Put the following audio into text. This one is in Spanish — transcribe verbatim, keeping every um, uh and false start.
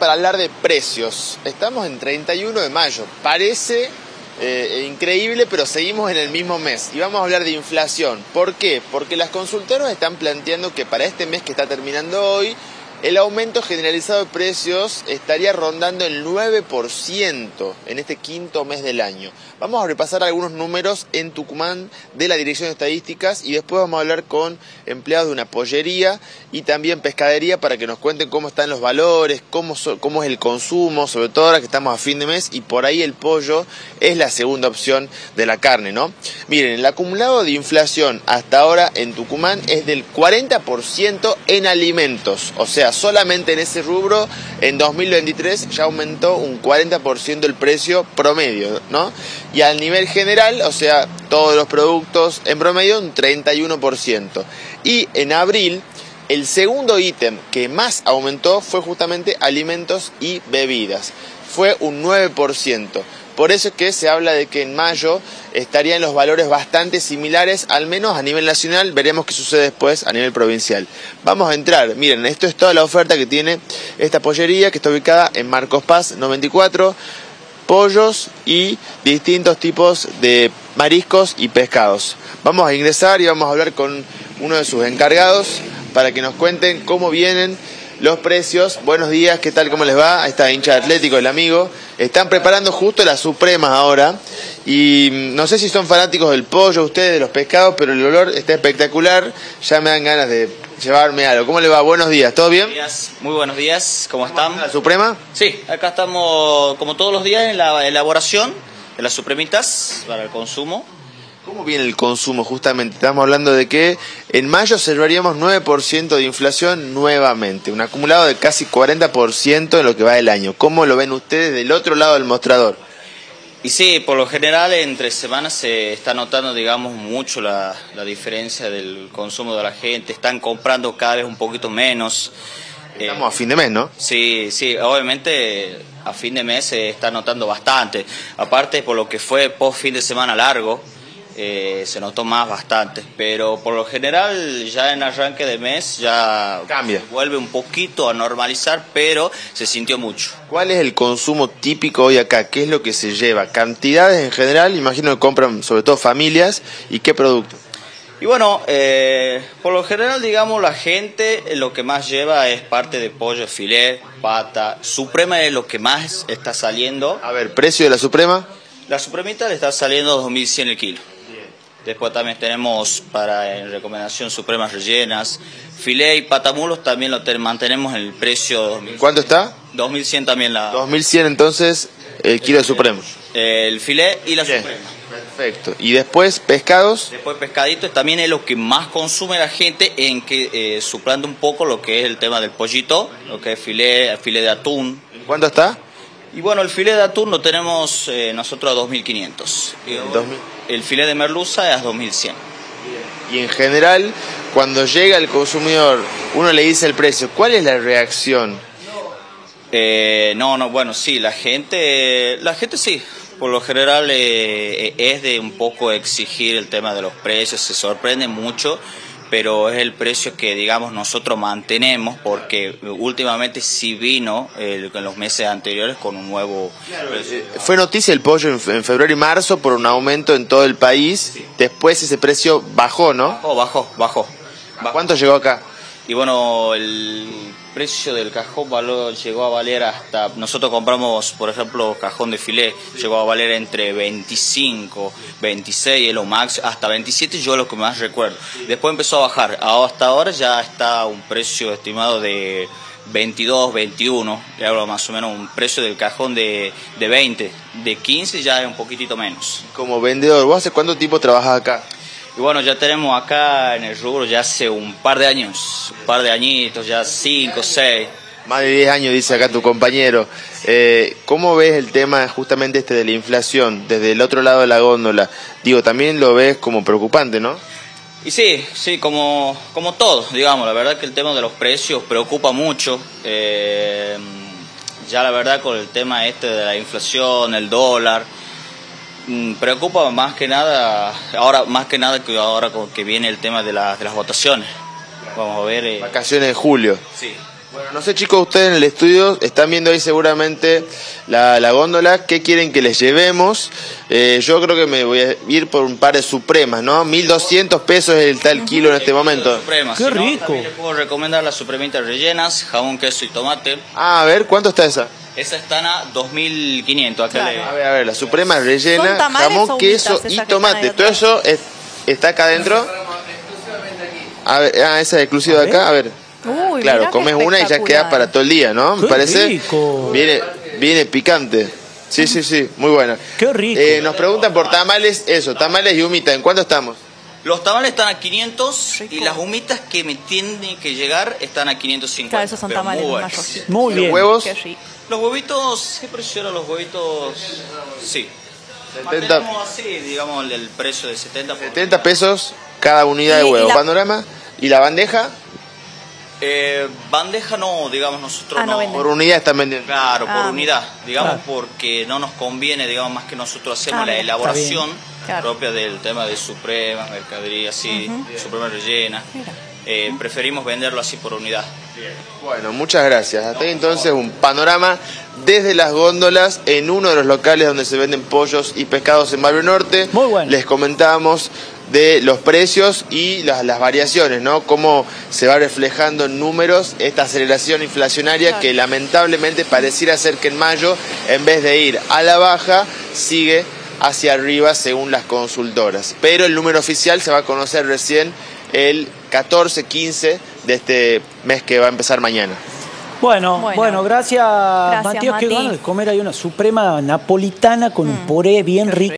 Para hablar de precios, estamos en treinta y uno de mayo, parece eh, increíble, pero seguimos en el mismo mes y vamos a hablar de inflación. ¿Por qué? Porque las consultoras están planteando que para este mes que está terminando hoy, el aumento generalizado de precios estaría rondando el nueve por ciento en este quinto mes del año. Vamos a repasar algunos números en Tucumán de la Dirección de Estadísticas y después vamos a hablar con empleados de una pollería y también pescadería para que nos cuenten cómo están los valores, cómo, so, cómo es el consumo, sobre todo ahora que estamos a fin de mes y por ahí el pollo es la segunda opción de la carne, ¿no? Miren, el acumulado de inflación hasta ahora en Tucumán es del cuarenta por ciento en alimentos, o sea, solamente en ese rubro, en dos mil veintitrés ya aumentó un cuarenta por ciento el precio promedio, ¿no? Y al nivel general, o sea, todos los productos en promedio un treinta y uno por ciento. Y en abril, el segundo ítem que más aumentó fue justamente alimentos y bebidas. Fue un nueve por ciento. Por eso es que se habla de que en mayo estarían los valores bastante similares, al menos a nivel nacional. Veremos qué sucede después a nivel provincial. Vamos a entrar. Miren, esto es toda la oferta que tiene esta pollería, que está ubicada en Marcos Paz noventa y cuatro. Pollos y distintos tipos de mariscos y pescados. Vamos a ingresar y vamos a hablar con uno de sus encargados para que nos cuenten cómo vienen los precios. Buenos días, ¿qué tal? ¿Cómo les va? Ahí está hincha de Atlético, el amigo. Están preparando justo las supremas ahora. Y no sé si son fanáticos del pollo, ustedes, de los pescados, pero el olor está espectacular. Ya me dan ganas de llevarme algo. ¿Cómo les va? Buenos días, ¿todo bien? Buenos días. Muy buenos días, ¿cómo están? ¿La suprema? Sí, acá estamos como todos los días en la elaboración de las supremitas para el consumo. ¿Cómo viene el consumo justamente? Estamos hablando de que en mayo cerraríamos nueve por ciento de inflación nuevamente, un acumulado de casi cuarenta por ciento en lo que va del año. ¿Cómo lo ven ustedes del otro lado del mostrador? Y sí, por lo general entre semanas se está notando, digamos, mucho la, la diferencia del consumo de la gente. Están comprando cada vez un poquito menos. Estamos eh, a fin de mes, ¿no? Sí, sí, obviamente a fin de mes se está notando bastante. Aparte por lo que fue post fin de semana largo. Eh, se notó más bastante, pero por lo general ya en arranque de mes ya cambia, vuelve un poquito a normalizar, pero se sintió mucho. ¿Cuál es el consumo típico hoy acá? ¿Qué es lo que se lleva? ¿Cantidades en general? Imagino que compran sobre todo familias, ¿y qué productos? Y bueno, eh, por lo general, digamos, la gente lo que más lleva es parte de pollo, filet, pata. Suprema es lo que más está saliendo. A ver, ¿precio de la suprema? La supremita le está saliendo dos mil cien el kilo. Después también tenemos para en recomendación supremas rellenas, filé y patamulos también lo ten, mantenemos en el precio. ¿Cuánto está? dos mil cien también la... dos mil cien entonces el kilo el, de supremo. El filé y la Bien. Suprema. Perfecto. ¿Y después pescados? Después pescaditos también es lo que más consume la gente, en que eh, suplando un poco lo que es el tema del pollito, lo que es filé, filé de atún. ¿Cuánto está? Y bueno, el filé de atún lo tenemos eh, nosotros a dos mil quinientos. El filé de merluza es a dos mil cien. Y en general, cuando llega el consumidor, uno le dice el precio, ¿cuál es la reacción? Eh, no, no, bueno, sí, la gente, la gente sí, por lo general eh, es de un poco exigir el tema de los precios, se sorprende mucho, pero es el precio que, digamos, nosotros mantenemos, porque últimamente sí vino eh, en los meses anteriores con un nuevo... Claro, eh, fue noticia el pollo en, en febrero y marzo por un aumento en todo el país, sí. Después ese precio bajó, ¿no? Bajó, bajó, bajó. bajó. ¿Cuánto llegó acá? Y bueno, el precio del cajón valor, llegó a valer hasta... Nosotros compramos, por ejemplo, cajón de filé, sí. Llegó a valer entre veinticinco, veintiséis, es lo máximo, hasta veintisiete, yo lo que más recuerdo. Sí. Después empezó a bajar, hasta ahora ya está un precio estimado de veintidós, veintiuno, le hablo más o menos un precio del cajón de, de veinte, de quince ya es un poquitito menos. Como vendedor, ¿vos hace cuánto tiempo trabajas acá? Y bueno, ya tenemos acá en el rubro ya hace un par de años, un par de añitos, ya cinco, seis. Más de diez años, dice acá tu compañero. Eh, ¿Cómo ves el tema justamente este de la inflación desde el otro lado de la góndola? Digo, también lo ves como preocupante, ¿no? Y sí, sí, como, como todo, digamos. La verdad que el tema de los precios preocupa mucho. Eh, ya la verdad con el tema este de la inflación, el dólar... Preocupa más que nada, ahora más que nada que ahora que viene el tema de, la, de las votaciones. Vamos a ver. Eh. Vacaciones de julio. Sí. Bueno, no sé chicos, ustedes en el estudio están viendo ahí seguramente la, la góndola, ¿qué quieren que les llevemos? Eh, yo creo que me voy a ir por un par de supremas, ¿no? mil doscientos pesos el tal kilo en este momento. Supremas, ¡qué rico! También les puedo recomendar las supremitas rellenas, jamón, queso y tomate. Ah, a ver, ¿cuánto está esa? Esa están a dos mil quinientos acá. Claro. A ver, a ver, la suprema rellena, jamón, queso y tomate. Todo eso es, está acá adentro. A ver, ah, esa es exclusiva de acá, a ver. Uy, claro, comes una y ya quedas para todo el día, ¿no? Me parece. Rico. Viene, viene picante. Sí, sí, sí, muy buena. Qué rico. Eh, nos preguntan por tamales, eso, tamales y humita. ¿En cuánto estamos? Los tamales están a quinientos rico. Y las humitas que me tienen que llegar están a quinientos cincuenta. Claro, esos son tamales mayores. Muy bien. ¿Los huevos? Los huevitos, ¿qué precio eran los huevitos? Sí. setenta. Mantenemos así, digamos, el precio de setenta. Por setenta pesos cada unidad de huevo. Y la... Panorama. ¿Y la bandeja? Eh, bandeja no, digamos nosotros ah, no, no. Por unidad están vendiendo. Claro, ah, por unidad, digamos claro. Porque no nos conviene, digamos, más que nosotros hacemos ah, la elaboración claro. propia del tema de suprema, mercadería, así, uh-huh. suprema rellena. Eh, uh-huh. Preferimos venderlo así por unidad. Bien. Bueno, muchas gracias. Hasta no, ahí entonces no. un panorama desde las góndolas en uno de los locales donde se venden pollos y pescados en Barrio Norte. Muy bueno. Les comentábamos de los precios y las, las variaciones, ¿no? Cómo se va reflejando en números esta aceleración inflacionaria claro. que lamentablemente pareciera ser que en mayo, en vez de ir a la baja, sigue hacia arriba según las consultoras. Pero el número oficial se va a conocer recién el catorce, quince de este mes que va a empezar mañana. Bueno, bueno, bueno gracias, gracias Matías. Qué ganas de comer ahí una suprema napolitana con mm. un puré bien rico.